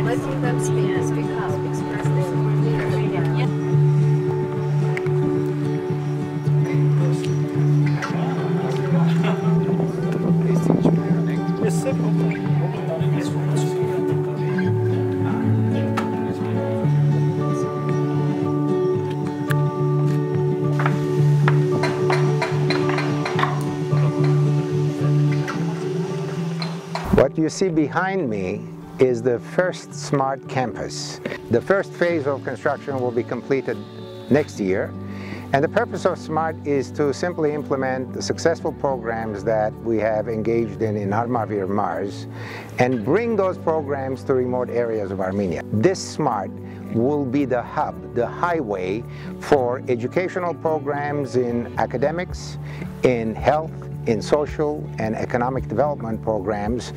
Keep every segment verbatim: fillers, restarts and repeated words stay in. letting them speak, speak up, express their opinion. Yeah. What you see behind me is the first SMART campus. The first phase of construction will be completed next year, and the purpose of SMART is to simply implement the successful programs that we have engaged in in Armavir, Mars, and bring those programs to remote areas of Armenia. This SMART will be the hub, the highway for educational programs in academics, in health, in social and economic development programs,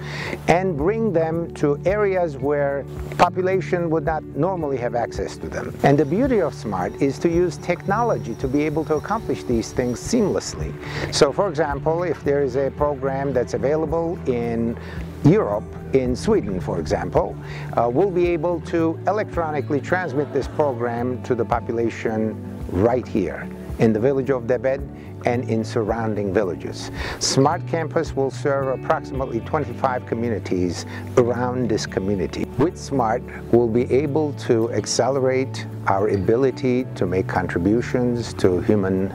and bring them to areas where population would not normally have access to them. And the beauty of SMART is to use technology to be able to accomplish these things seamlessly. So for example, if there is a program that's available in Europe, in Sweden, for example, uh, we'll be able to electronically transmit this program to the population right here in the village of Debed and in surrounding villages. SMART Campus will serve approximately twenty-five communities around this community. With SMART, we'll be able to accelerate our ability to make contributions to human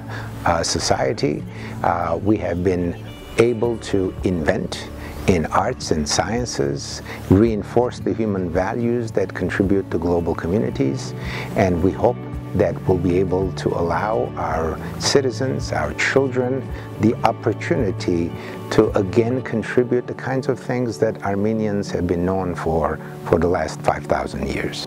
uh, society. Uh, we have been able to invent in arts and sciences, reinforce the human values that contribute to global communities, and we hope that will be able to allow our citizens, our children, the opportunity to again contribute the kinds of things that Armenians have been known for for the last five thousand years.